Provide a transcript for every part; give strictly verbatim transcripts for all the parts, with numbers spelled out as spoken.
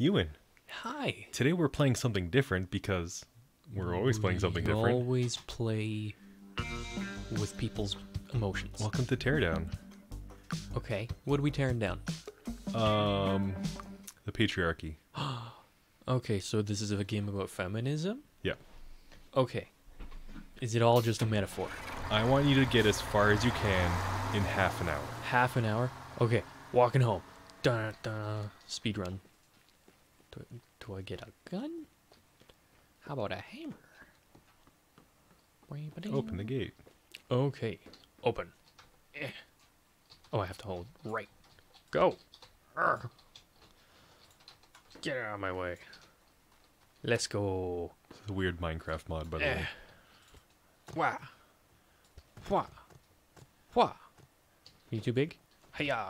Ewan. Hi. Today we're playing something different because we're always playing something we different. Always play with people's emotions. Welcome to Teardown. Okay, what are we tearing down? Um, the patriarchy. Okay, so this is a game about feminism? Yeah. Okay. Is it all just a metaphor? I want you to get as far as you can in half an hour. Half an hour? Okay, walking home. Dun, dun, speed run. Do, do I get a gun? How about a hammer? Open the gate. Okay, open. Eh. Oh, I have to hold. Right. Go. Arr. Get out of my way. Let's go. This is a weird Minecraft mod, by the eh. way. Wah. Wah. Wah. You too big? Hiya.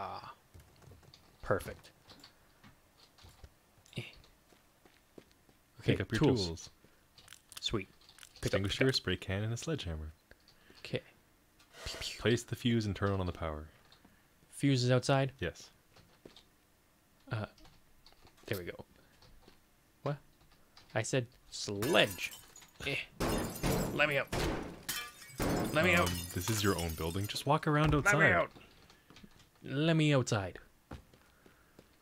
Perfect. Eh. Okay, pick up your tools. tools. Sweet. Pick Extinguisher, up, pick up. spray can, and a sledgehammer. Okay. Place the fuse and turn on the power. Fuse is outside? Yes. Uh, there we go. What? I said sledge. Eh. Let me out. Let me um, out. This is your own building. Just walk around outside. Let me out. Let me outside.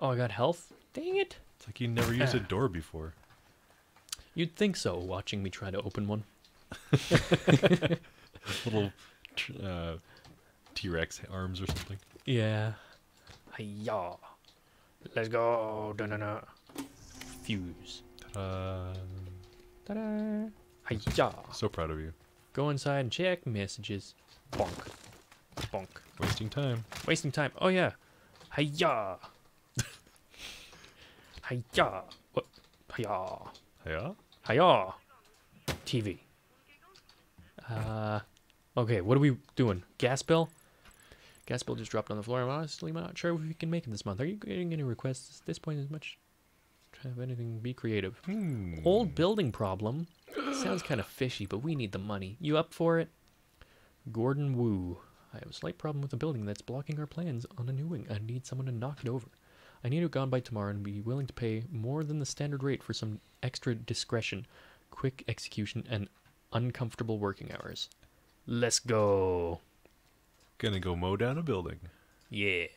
Oh, I got health? Dang it. It's like you never used a door before. You'd think so, watching me try to open one. Little uh, T-Rex arms or something. Yeah. Hi-ya. Let's go. Dun -dun -dun. Fuse. Ta-da. Ta-da. Hi-ya. So proud of you. Go inside and check messages. Bonk. Bonk. Wasting time. Wasting time. Oh, yeah. Hi-ya. Hi-ya. What? Hi-ya. Hi-ya? Hi-ya. T V. Uh, okay, what are we doing? Gas bill? Gas bill just dropped on the floor. I'm honestly not sure if we can make it this month. Are you getting any requests at this point as much? Try to have anything, be creative. Hmm. Old building problem. Sounds kind of fishy, but we need the money. You up for it? Gordon Woo. I have a slight problem with a building that's blocking our plans on a new wing. I need someone to knock it over. I need it gone by tomorrow and be willing to pay more than the standard rate for some extra discretion, quick execution, and uncomfortable working hours. Let's go. Gonna go mow down a building. Yeah.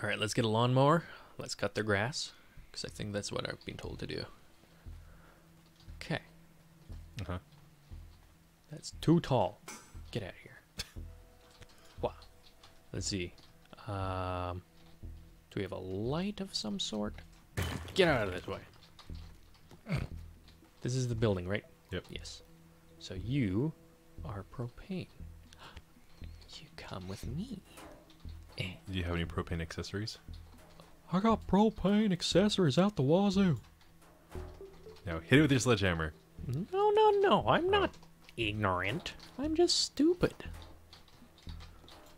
All right, let's get a lawnmower. Let's cut their grass, because I think that's what I've been told to do. Okay. Uh-huh. That's too tall. Get out of here. Wow. Let's see. Um, do we have a light of some sort? Get out of this way. This is the building, right? Yep. Yes. So you are propane. You come with me. Do you have any propane accessories? I got propane accessories out the wazoo. Now hit it with your sledgehammer. No, no, no. I'm not oh. ignorant. I'm just stupid.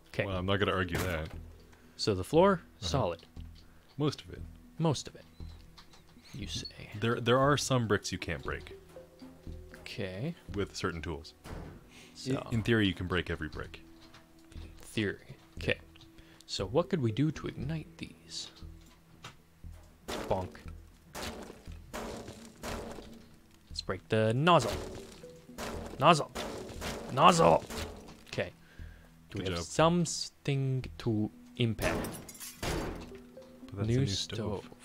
Okay. Well, I'm not going to argue that. So the floor, uh-huh. solid. Most of it. Most of it. You say. There, there are some bricks you can't break. Okay. With certain tools. So. In theory, you can break every brick. In theory. Okay. So what could we do to ignite these? Bonk. Let's break the nozzle. Nozzle. Nozzle. Okay. Do we Good have job. something to impact? But that's new, a new stove. stove.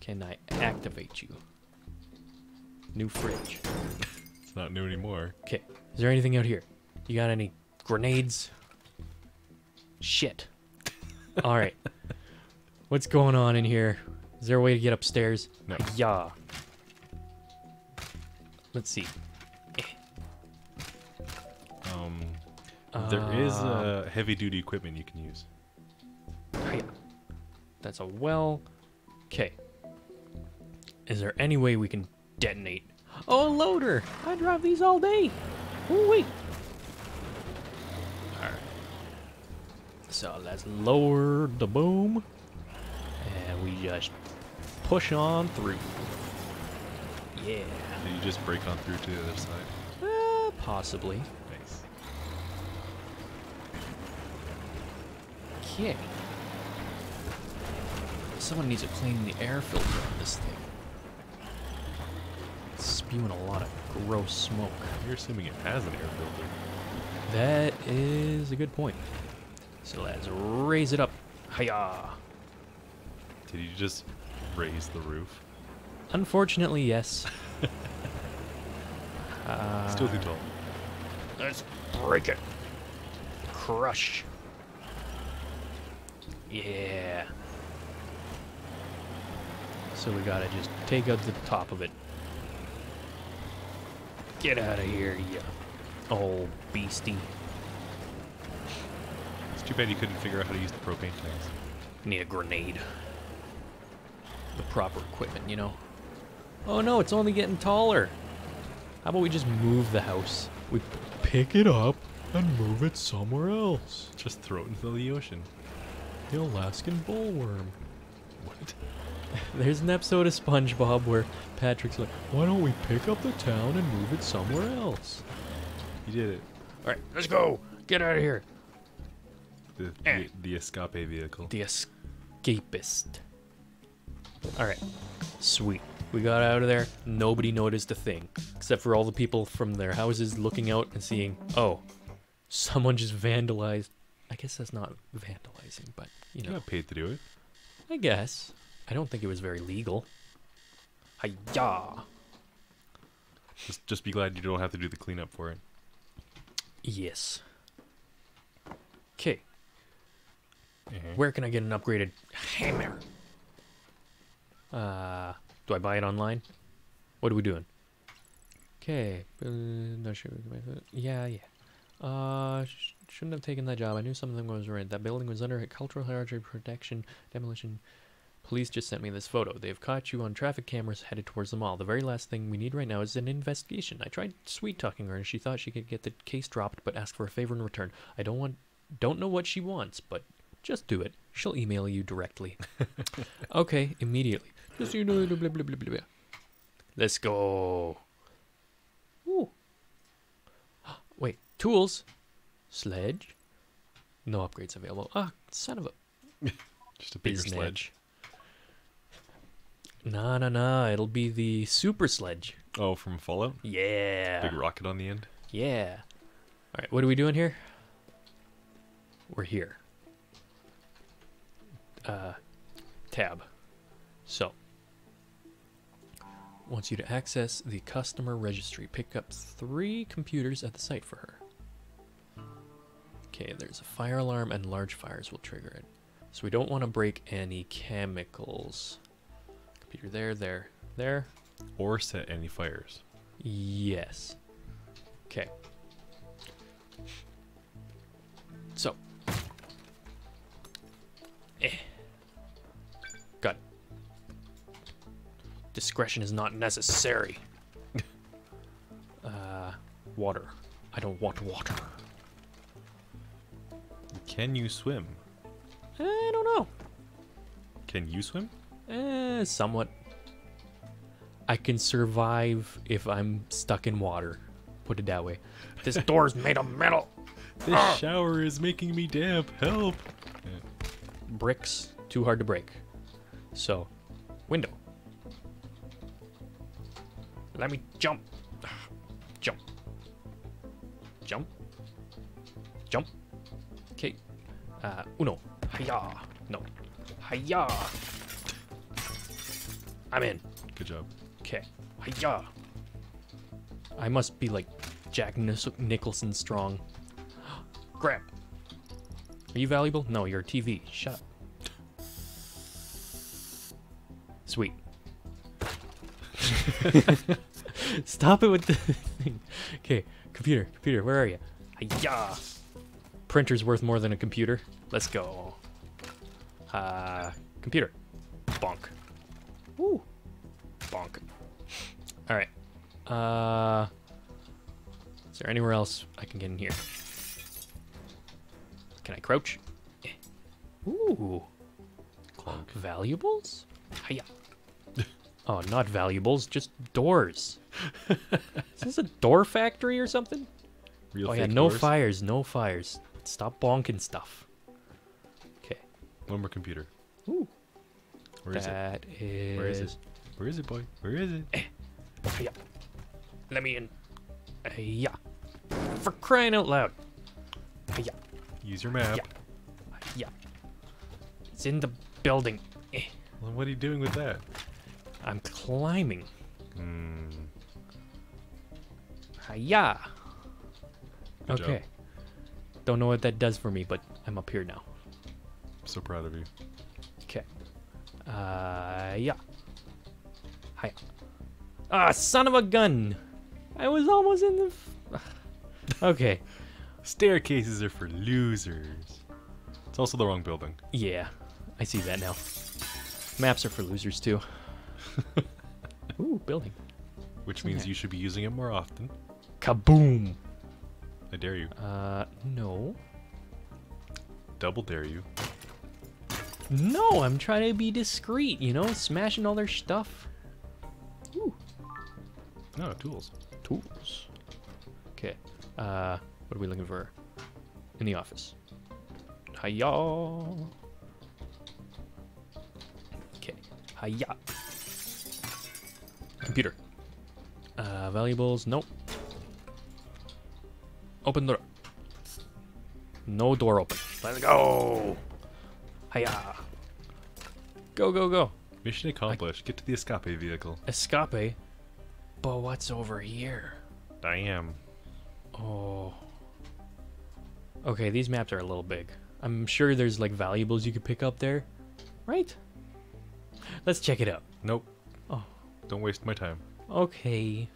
Can I activate you? New fridge. It's not new anymore. Okay. Is there anything out here? You got any grenades? Shit. All right. What's going on in here? Is there a way to get upstairs? No. Yeah. Let's see. Um, there uh, is uh, heavy-duty equipment you can use. Yeah. That's a well. Okay. Is there any way we can detonate? Oh, loader! I drive these all day. Ooh wee. All right. So let's lower the boom. And we just push on through. Yeah. Did you just break on through to the other side? Uh, possibly. Nice. Okay. Someone needs to clean the air filter on this thing. It's spewing a lot of gross smoke. You're assuming it has an air filter. That is a good point. So let's raise it up. Hiya! Did you just raise the roof? Unfortunately, yes. uh, Still too tall. Let's break it. Crush. Yeah. So we gotta just take out the top of it. Get out of here, you old beastie. It's too bad you couldn't figure out how to use the propane tanks. Need a grenade. The proper equipment, you know. Oh no, it's only getting taller. How about we just move the house? We pick it up and move it somewhere else. Just throw it into the ocean. The Alaskan Bullworm. What? There's an episode of SpongeBob where Patrick's like, why don't we pick up the town and move it somewhere else? You did it. Alright, let's go! Get out of here! The, eh. the, the escape vehicle. The escapist. Alright, sweet. We got out of there. Nobody noticed a thing. Except for all the people from their houses looking out and seeing, oh, someone just vandalized. I guess that's not vandalizing, but, you know. You got paid to do it. I guess. I don't think it was very legal. Hi-ya! Just, just be glad you don't have to do the cleanup for it. Yes. Okay. Mm-hmm. Where can I get an upgraded hammer? Uh, do I buy it online? What are we doing? Okay. Uh, no, sure. Yeah, yeah. Uh, sh shouldn't have taken that job. I knew something was right. That building was under cultural heritage protection, demolition. Police just sent me this photo. They've caught you on traffic cameras headed towards the mall. The very last thing we need right now is an investigation. I tried sweet-talking her, and she thought she could get the case dropped, but asked for a favor in return. I don't want, don't know what she wants, but just do it. She'll email you directly. Okay, immediately. Just you know, blah, blah, blah, blah. Let's go. Ooh. Wait, tools. Sledge. No upgrades available. Ah, son of a... Just a bigger Biznage. Sledge. Nah, nah, nah. It'll be the super sledge. Oh, from Fallout? Yeah. Big rocket on the end? Yeah. All right, what are we doing here? We're here. Uh, tab. So, wants you to access the customer registry. Pick up three computers at the site for her. Okay, there's a fire alarm and large fires will trigger it. So we don't want to break any chemicals. Computer there, there, there. Or set any fires. Yes. Okay. So. Eh. Got it. Discretion is not necessary. uh, water. I don't want water. Can you swim? I don't know. Can you swim? Eh, somewhat. I can survive if I'm stuck in water. Put it that way. This door's made of metal. This ah! shower is making me damp. Help. Bricks. Too hard to break. So, window. Let me jump. Jump. Jump. Jump. Okay. Uh, uno. Hiya. No. Hiya. I'm in. Good job. Okay. Hiya. I must be like Jack Nicholson strong. Grab. Are you valuable? No, you're a T V. Shut up. Sweet. Stop it with the thing. Okay. Computer. Computer. Where are you? Hiya. Printer's worth more than a computer. Let's go. Uh, computer. Bonk. Woo. Bonk. Alright. Uh, is there anywhere else I can get in here? Can I crouch? Eh. Ooh. Clunk. Valuables? Hiya. Oh, not valuables, just doors. Is this a door factory or something? Real oh yeah, no doors? fires, no fires. Stop bonking stuff. Okay. One more computer. Ooh. Where is that it? Is... Where is it? Where is it, boy? Where is it? Eh. Yeah. Let me in. Uh, yeah. For crying out loud. Uh, yeah. Use your map. Yeah. Uh, yeah. It's in the building. Eh. Well, what are you doing with that? I'm climbing. Hmm. Uh, yeah. Good okay. Job. Don't know what that does for me, but I'm up here now. I'm so proud of you. Okay. Uh, yeah. Hi. Ah, son of a gun! I was almost in the... F okay. Staircases are for losers. It's also the wrong building. Yeah, I see that now. Maps are for losers, too. Ooh, building. Which means okay. you should be using it more often. Kaboom! I dare you. Uh, no. Double dare you. No, I'm trying to be discreet, you know? Smashing all their stuff. Ooh. No, tools. Tools. Okay. Uh, what are we looking for? In the office. Hiya. Okay. Hiya. Computer. Uh, valuables. Nope. Open door. No door open. Let's go. Hiya. Go, go, go. Mission accomplished. I... Get to the escape vehicle. Escape? But what's over here? Damn. Oh. Okay, these maps are a little big. I'm sure there's like valuables you could pick up there. Right? Let's check it out. Nope. Oh. Don't waste my time. Okay.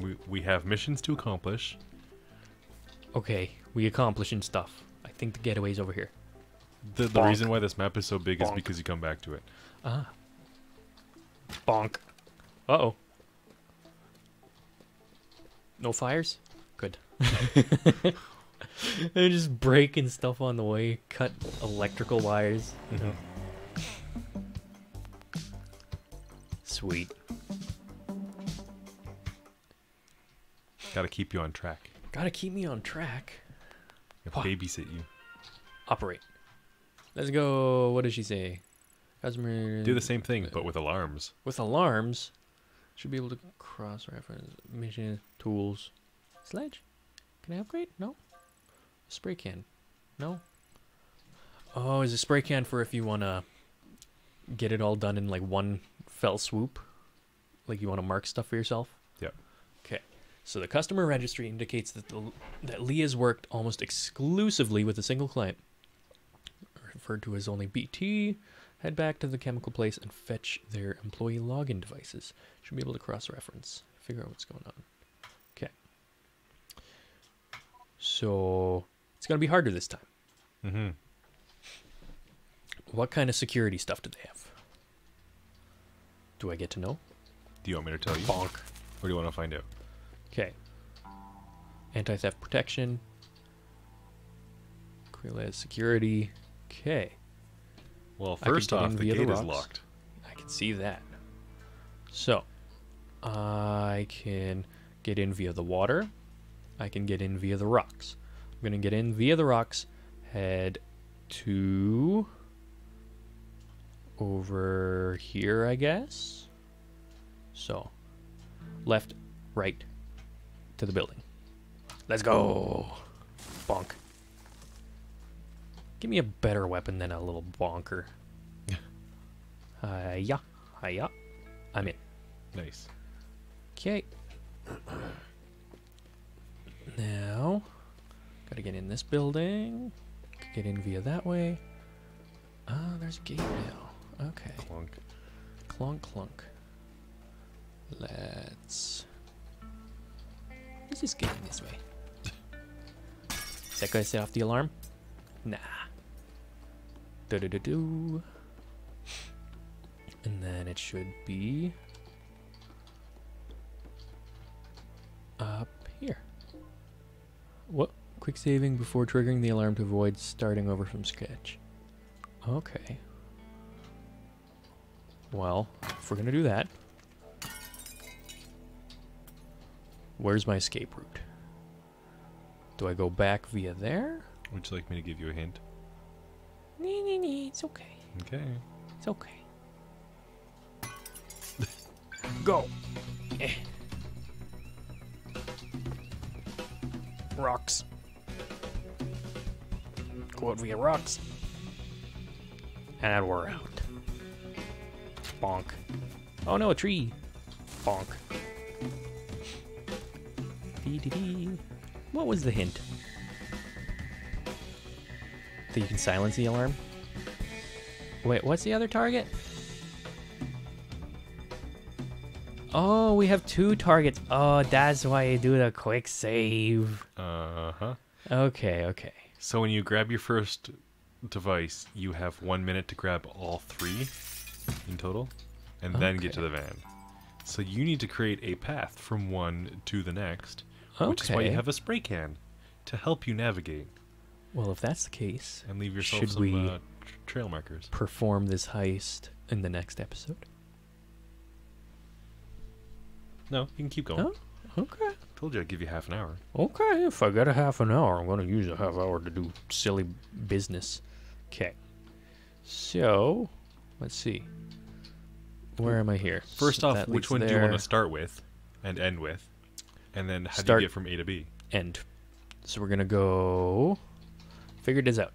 We, we have missions to accomplish. Okay, we accomplishing stuff. I think the getaway's over here. The, the reason why this map is so big Bonk. is because you come back to it. Ah. Bonk. Uh-oh. No fires? Good. They're just breaking stuff on the way. Cut electrical wires. You know. Sweet. Gotta keep you on track. Gotta keep me on track. Wow. Babysit you. Operate. Let's go. What did she say? Customer. Do the same thing, but with alarms. With alarms? Should be able to cross reference. Mission. Tools. Sledge? Can I upgrade? No. Spray can. No. Oh, is a spray can for if you want to get it all done in like one fell swoop? Like you want to mark stuff for yourself? Yep. Okay. So the customer registry indicates that the, that Lee has worked almost exclusively with a single client, referred to as only B T. Head back to the chemical place and fetch their employee login devices. Should be able to cross-reference. Figure out what's going on. Okay. So it's gonna be harder this time. Mm-hmm. What kind of security stuff do they have? Do I get to know? Do you want me to tell you? Bonk. Or do you want to find out? Okay. Anti-theft protection. Creole security. Okay. Well, first off, the gate is locked. I can see that. So, I can get in via the water. I can get in via the rocks. I'm going to get in via the rocks, head to over here, I guess. So, left, right, to the building. Let's go. Bonk. Give me a better weapon than a little bonker. uh, yeah, uh, yeah. I'm in. Nice. Okay. Now, gotta get in this building. Get in via that way. Ah, oh, there's a gate now. Okay. Clunk. Clunk, clunk. Let's... Let's just get in this way. Is that gonna set off the alarm? Nah. Do-do-do-do. And then it should be up here. What? Quick saving before triggering the alarm to avoid starting over from sketch. Okay. Well, if we're gonna do that, where's my escape route? Do I go back via there? Would you like me to give you a hint? Nee, nee, nee, it's okay. Okay. It's okay. Go. Eh. Rocks. Go out via rocks. And we're out. Bonk. Oh no, a tree. Bonk. Dee-dee-dee. What was the hint? That you can silence the alarm? Wait, what's the other target? Oh, we have two targets. Oh, that's why you do the quick save. Uh-huh. Okay, okay. So when you grab your first device, you have one minute to grab all three in total, and okay. then get to the van. So you need to create a path from one to the next, okay. which is why you have a spray can to help you navigate. Well, if that's the case, and leave yourself should some, we uh, trail markers. Perform this heist in the next episode? No, you can keep going. Oh, okay. Told you I'd give you half an hour. Okay, if I got a half an hour, I'm going to use a half hour to do silly business. Okay. So, let's see. Where am I here? First so off, which one there. do you want to start with and end with? And then how start, do you get from A to B? End. So we're going to go... Figured this out.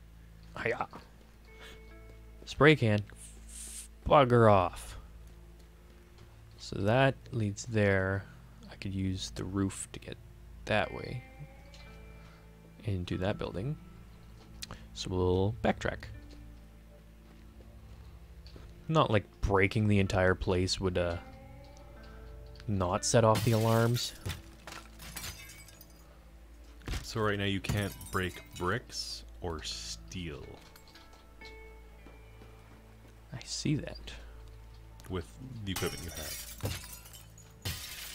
Hiya. Spray can. Bugger off. So that leads there. I could use the roof to get that way into that building. So we'll backtrack. Not like breaking the entire place would uh, not set off the alarms. So right now you can't break bricks or steel. I see that. With the equipment you have.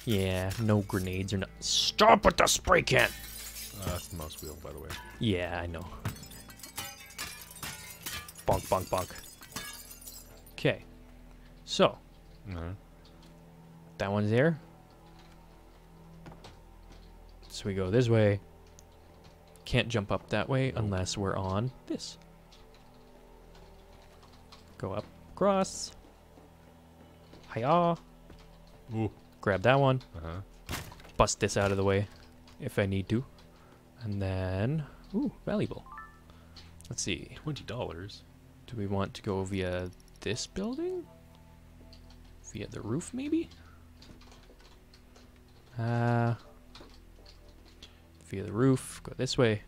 Yeah, no grenades or not. Stop with the spray can! Uh, that's the mouse wheel, by the way. Yeah, I know. Bonk, bonk, bonk. Okay, so mm-hmm. that one's there. So we go this way. Can't jump up that way unless we're on this. Go up, cross. Hiya. Ooh. Grab that one. Uh-huh. Bust this out of the way if I need to, and then ooh, valuable. Let's see. Twenty dollars. Do we want to go via? This building? Via the roof, maybe? Uh, via the roof, go this way.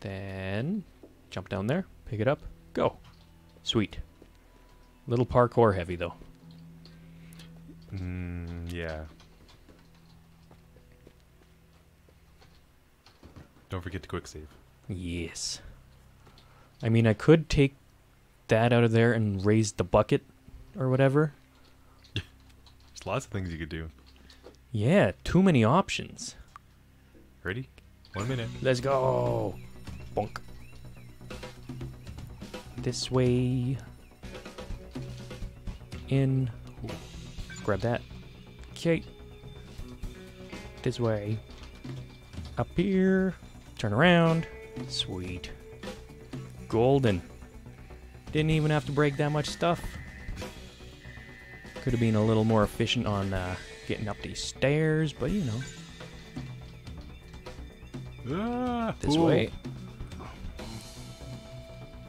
Then jump down there, pick it up, go. Sweet. Little parkour heavy, though. Mm, yeah. Don't forget to quick save. Yes. I mean, I could take that out of there and raise the bucket or whatever. There's lots of things you could do. Yeah, too many options. Ready? One minute. Let's go. Bonk. This way. In. Ooh. Grab that. Okay. This way. Up here. Turn around. Sweet. Golden. Didn't even have to break that much stuff. Could have been a little more efficient on uh, getting up these stairs, but you know. Ah, this ooh. way.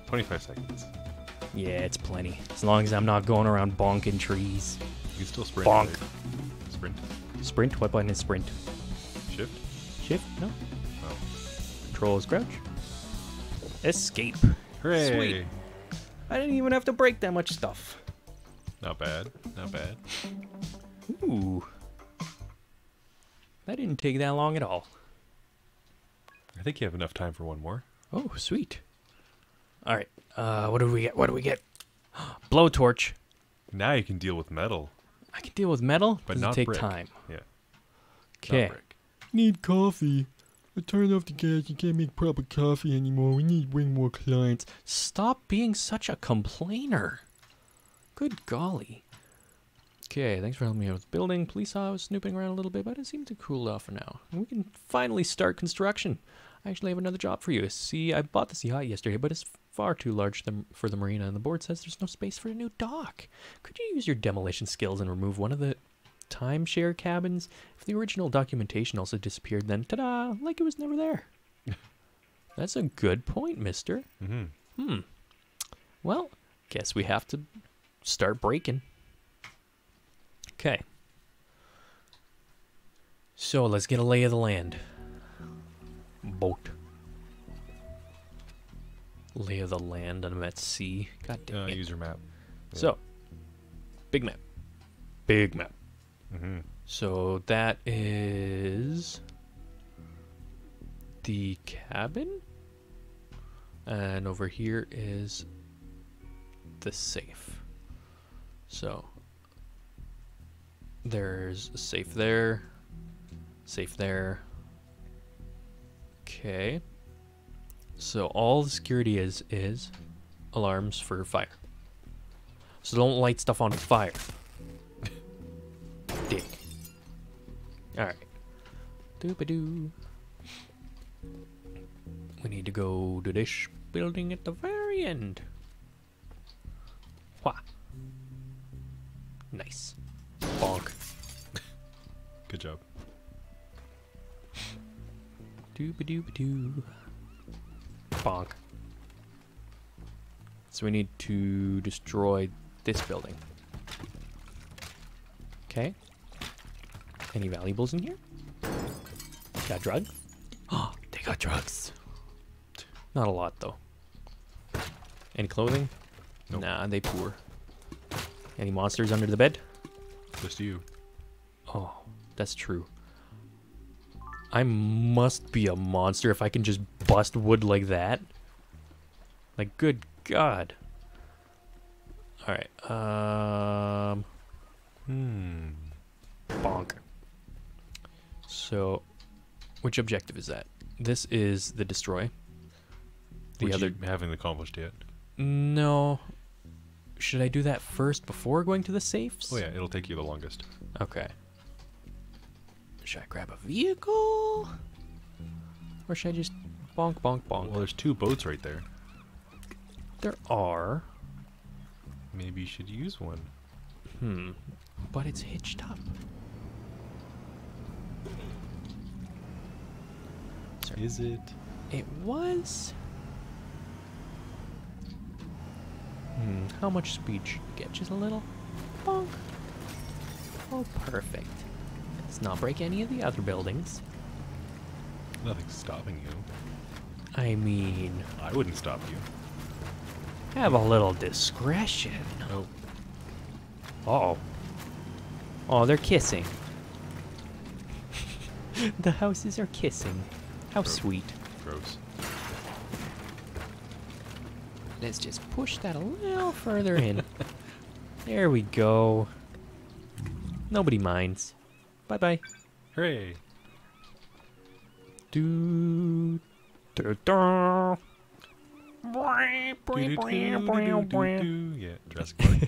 twenty-five seconds. Yeah, it's plenty. As long as I'm not going around bonking trees. You can still sprint. Bonk. Right? Sprint. Sprint? What button is sprint? Shift? Shift? No. Oh. Control is crouch. Escape. Hooray. Sweet. I didn't even have to break that much stuff. Not bad. Not bad. Ooh. That didn't take that long at all. I think you have enough time for one more. Oh, sweet. All right. Uh, what do we get? What do we get? Blowtorch. Now you can deal with metal. I can deal with metal? But not brick. Does it take time? Yeah. Okay. Need coffee. I turned off the gas, you can't make proper coffee anymore, we need way more clients. Stop being such a complainer. Good golly. Okay, thanks for helping me out with building. Police, I was snooping around a little bit, but it seemed to cool off for now. We can finally start construction. I actually have another job for you. See, I bought the Seahawk yesterday, but it's far too large for the marina, and the board says there's no space for a new dock. Could you use your demolition skills and remove one of the timeshare cabins? If the original documentation also disappeared, then ta-da, like it was never there. That's a good point, mister. Mm-hmm. Hmm. Well, guess we have to start breaking. Okay. So let's get a lay of the land. Boat. Lay of the land, and I'm at sea. God damn uh, it. User map. Yeah. So, big map. Big map. Mm-hmm. So that is the cabin. And over here is the safe. So there's a safe there. Safe there. Okay. So all the security is is alarms for fire. So don't light stuff on fire. Dick. Alright. Doop-a-doo. We need to go to this building at the very end. Wah. Nice. Bonk. Good job. Doop-a-doop-a-doo. Bonk. So we need to destroy this building. Okay. Any valuables in here? Got drugs? Oh, they got drugs. Not a lot, though. Any clothing? Nope. Nah, they poor. Any monsters under the bed? Just you. Oh, that's true. I must be a monster if I can just bust wood like that. Like, good God. Alright, um... Hmm. Bonk. So, which objective is that? This is the destroy. The Which other you haven't accomplished yet. No. Should I do that first before going to the safes? Oh yeah, it'll take you the longest. Okay. Should I grab a vehicle? Or should I just bonk, bonk, bonk? Well, there's two boats right there. There are. Maybe you should use one. Hmm. But it's hitched up. Sorry. Is it? It was. Hmm. How much speed should you get? Just a little? Bonk. Oh, perfect. Let's not break any of the other buildings. Nothing's stopping you. I mean... I wouldn't stop you. Have a little discretion. Nope. Uh-oh. Oh, they're kissing. The houses are kissing. How Gross. Sweet. Gross. Let's just push that a little further in. There we go. Nobody minds. Bye-bye. Hooray. Do... Da-da. Yeah, Jurassic Park.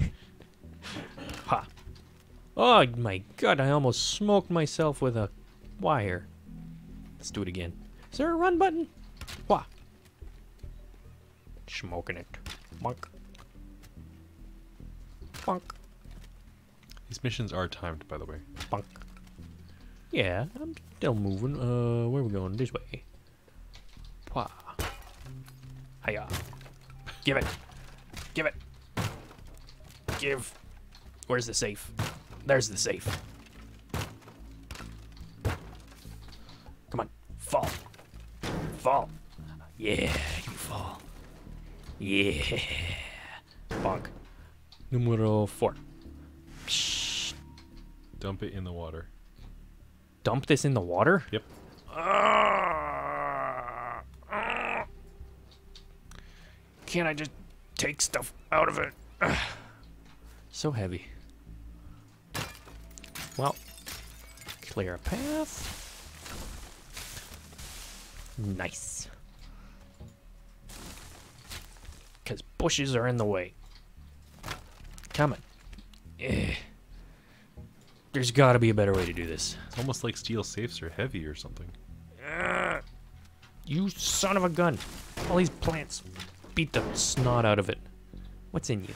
Ha. Oh my God, I almost smoked myself with a wire. Let's do it again. Is there a run button? Wah. Smoking it. Bonk. Bonk. These missions are timed, by the way. Bonk. Yeah, I'm still moving. Uh, where are we going? This way. Wah. Hiya. Give it. Give it. Give. Where's the safe? There's the safe. Come on. Fall. Fall. Yeah, you fall. Yeah. Bonk. Numero four. Psh. Dump it in the water. Dump this in the water? Yep. Uh, uh. Can't I just take stuff out of it? Uh. So heavy. Well, clear a path. Nice. Because bushes are in the way. Coming. Eh. There's got to be a better way to do this. It's almost like steel safes are heavy or something. Uh, You son of a gun. All these plants. Beat the snot out of it. What's in you?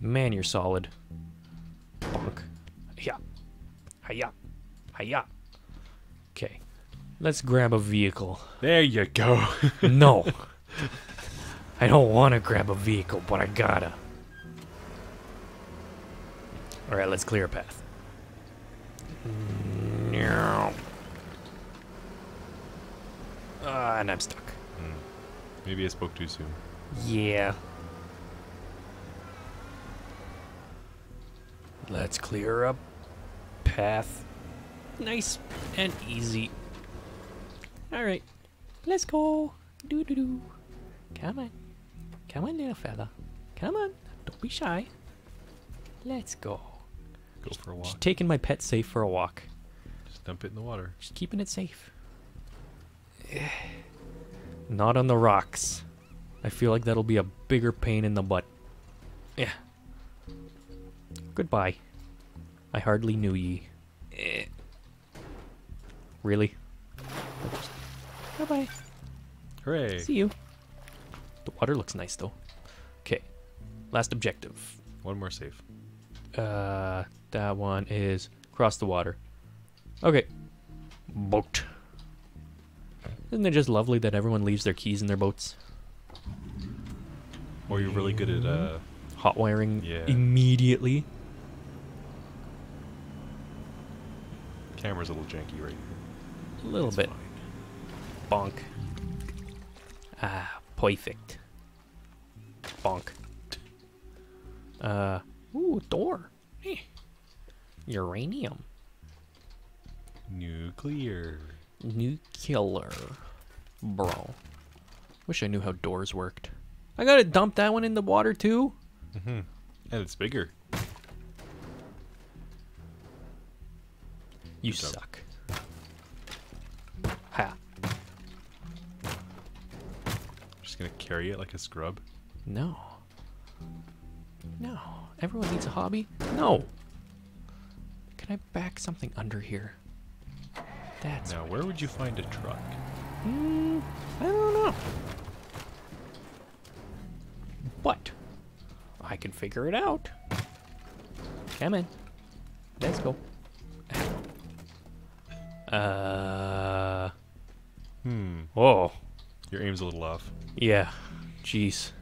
Man, you're solid. Bonk. Hiya. Hiya. Hiya. Okay. Let's grab a vehicle. There you go. No. I don't want to grab a vehicle, but I gotta. Alright, let's clear a path. No. Uh, and I'm stuck. Mm. Maybe I spoke too soon. Yeah. Let's clear up path. Nice and easy. Alright. Let's go. Doo doo doo. Come on. Come on, little fella. Come on. Don't be shy. Let's go. Go for a walk. Just taking my pet safe for a walk. Just dump it in the water. Just keeping it safe. Not on the rocks. I feel like that'll be a bigger pain in the butt. Yeah. Goodbye. I hardly knew ye. Eh. Really? Bye-bye. Hooray. See you. The water looks nice, though. Okay. Last objective. One more save. Uh, that one is cross the water. Okay. Boat. Isn't it just lovely that everyone leaves their keys in their boats? Or you're really good at, uh... hot wiring yeah. immediately. Camera's a little janky right here. A little That's bit. Fine. Bonk. Ah, perfect. Bonk. Uh, ooh, door. Eh. Uranium. Nuclear. Nuclear. Bro. Wish I knew how doors worked. I gotta dump that one in the water too? Mm-hmm. And it's bigger. You Good suck. Up. Ha. Just gonna carry it like a scrub? No. No. Everyone needs a hobby? No. Can I back something under here? That's now, where would you find a truck? Hmm. I don't know. But I can figure it out. Come in. Let's go. Uh. Hmm. Whoa. Your aim's a little off. Yeah. Jeez.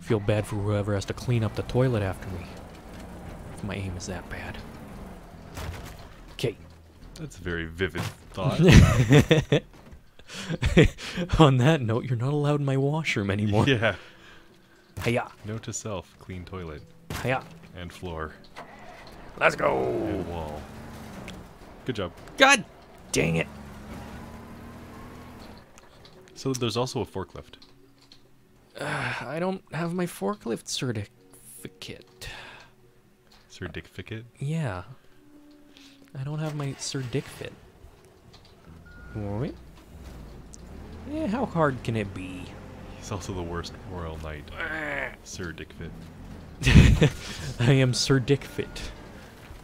Feel bad for whoever has to clean up the toilet after me. If my aim is that bad. Okay. That's a very vivid thought. On that note, you're not allowed in my washroom anymore. Yeah. Hiya. Note to self, clean toilet. Hiya. And floor. Let's go. And wall. Good job. God dang it. So there's also a forklift. Uh, I don't have my forklift certificate. Certificate? Uh, yeah. I don't have my certificate. Wait. Yeah, how hard can it be? He's also the worst royal knight. Sir Dickfit. I am Sir Dickfit.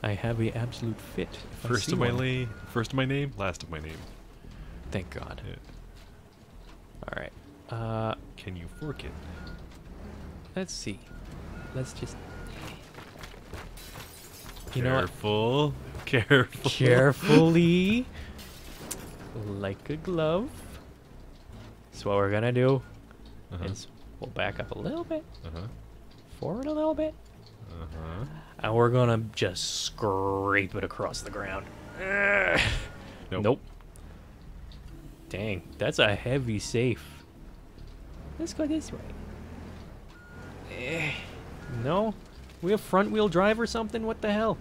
I have a absolute fit. First of my name, first of my name, last of my name. Thank God. Yeah. All right. Uh, can you fork it? Let's see. Let's just. You careful, know what? Careful. Carefully. Like a glove. That's what we're gonna do. Uh-huh. Is we'll back up a little bit, uh-huh. forward a little bit, uh-huh. and we're gonna just scrape it across the ground. Nope. Nope. Dang, that's a heavy safe. Let's go this way. No? We have front wheel drive or something? What the hell?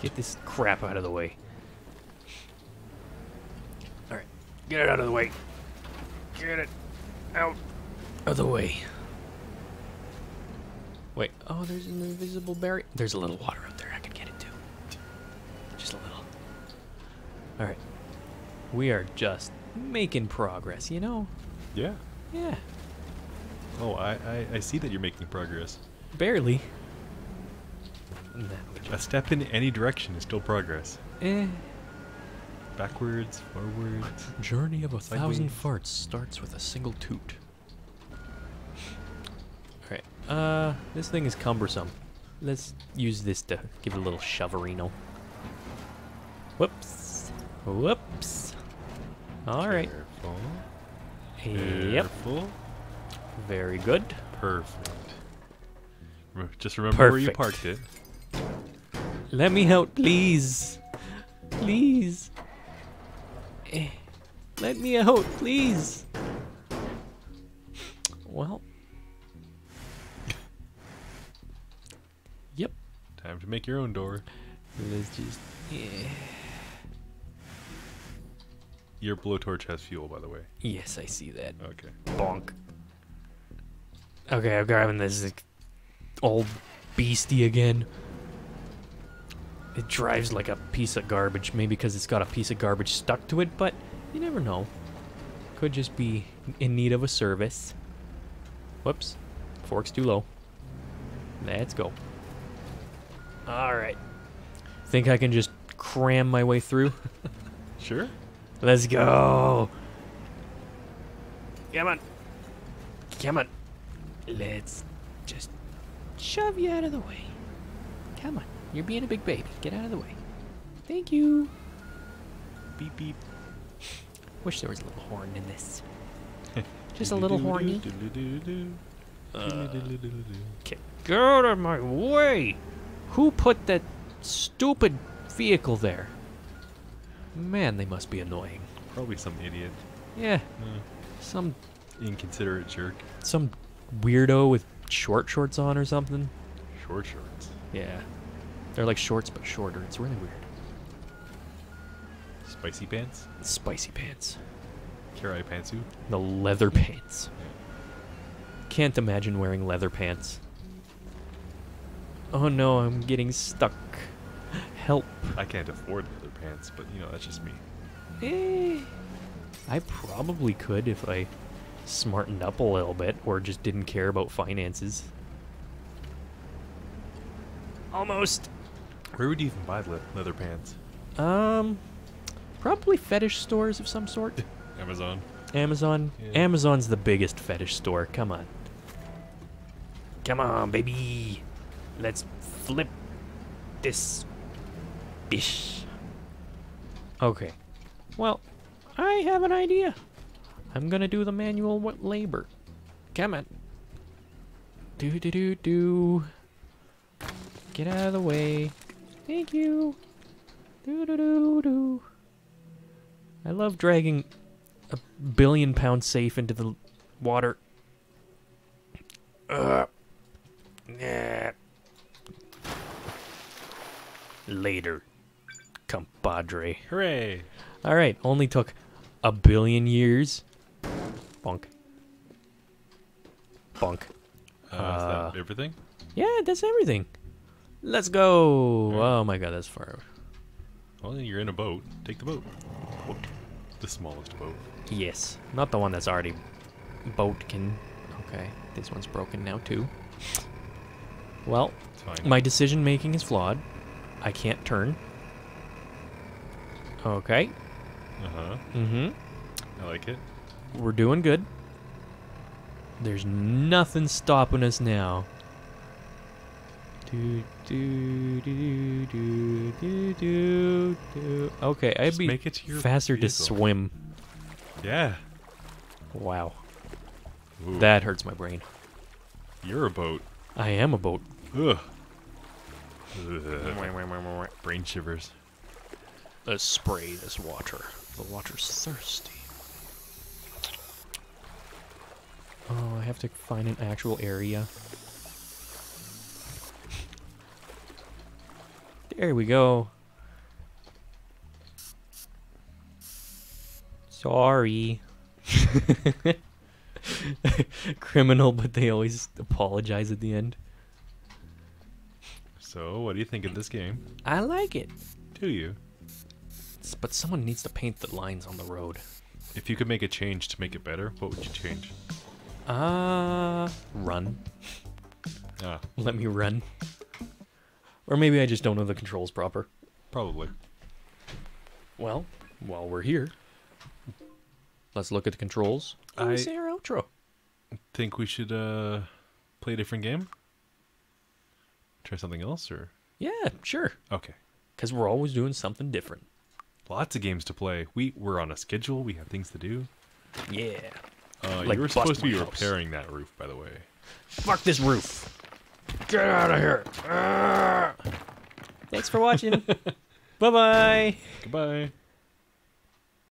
Get this crap out of the way. Alright, get it out of the way. Get it out of the way. Wait. Oh, there's an invisible barrier. There's a little water up there. I can get it too. Just a little. All right. We are just making progress, you know? Yeah. Yeah. Oh, I, I, I see that you're making progress. Barely. A step in any direction is still progress. Eh. backwards, forwards. Journey of a sideways. Thousand farts starts with a single toot. Alright, uh, this thing is cumbersome. Let's use this to give it a little shoverino. Whoops. Whoops. Alright. Careful. Yep. Careful. Very good. Perfect. Just remember Perfect. where you parked it. Let me out, please. Please. Eh. Let me out, please. Well. Yep. Time to make your own door. Let's just... Yeah. Your blowtorch has fuel, by the way. Yes, I see that. Okay. Bonk. Okay, I'm grabbing this old beastie again. It drives like a piece of garbage, maybe because it's got a piece of garbage stuck to it, but you never know. Could just be in need of a service. Whoops. Fork's too low. Let's go. Alright. Think I can just cram my way through? Sure. Let's go. Come on. Come on. Let's just shove you out of the way. Come on. You're being a big baby. Get out of the way. Thank you. Beep, beep. Wish there was a little horn in this. Just a little horny. Uh, get out of my way. Who put that stupid vehicle there? Man, they must be annoying. Probably some idiot. Yeah. Uh, some... inconsiderate jerk. Some weirdo with short shorts on or something. Short shorts? Yeah. They're like shorts, but shorter. It's really weird. Spicy pants? Spicy pants. Karai pantsu? The leather pants. Can't imagine wearing leather pants. Oh no, I'm getting stuck. Help. I can't afford leather pants, but you know, that's just me. Eh, I probably could if I smartened up a little bit or just didn't care about finances. Almost. Where would you even buy le leather pants? Um, probably fetish stores of some sort. Amazon. Amazon. Yeah. Amazon's the biggest fetish store. Come on. Come on, baby. Let's flip this dish. Okay. Well, I have an idea. I'm gonna do the manual labor. Come on. Do do do do. Get out of the way. Thank you. Do do do do. I love dragging a billion pound safe into the water. Uh. Yeah. Later, compadre. Hooray! All right, only took a billion years. Bonk. Bonk. Uh, uh, is that everything? Yeah, that's everything. Let's go! Right. Oh my god, that's far. Well, then you're in a boat. Take the boat. Boat. The smallest boat. Yes, not the one that's already boatkin. Okay, this one's broken now too. Well, my decision making is flawed. I can't turn. Okay. Uh-huh. Mm-hmm. I like it. We're doing good. There's nothing stopping us now. Do, do, do, do, do, do, do. Okay, I'd be make it to your faster vehicle. To swim. Yeah. Wow. Ooh. That hurts my brain. You're a boat. I am a boat. Ugh. Ugh. Brain shivers. Let's spray this water. The water's thirsty. Oh, I have to find an actual area. There we go. Sorry. Criminal, but they always apologize at the end. So, what do you think of this game? I like it. Do you? But someone needs to paint the lines on the road. If you could make a change to make it better, what would you change? Uh, run. Ah. Let me run. Or maybe I just don't know the controls proper. Probably. Well, while we're here, let's look at the controls. I oh, see our outro. Think we should uh, play a different game? Try something else, or? Yeah, sure. Okay. Because we're always doing something different. Lots of games to play. We we're on a schedule. We have things to do. Yeah. Uh, like you were supposed to be repairing that roof, by the way. Fuck this roof. Get out of here. Ah! Thanks for watching. Bye-bye. Goodbye.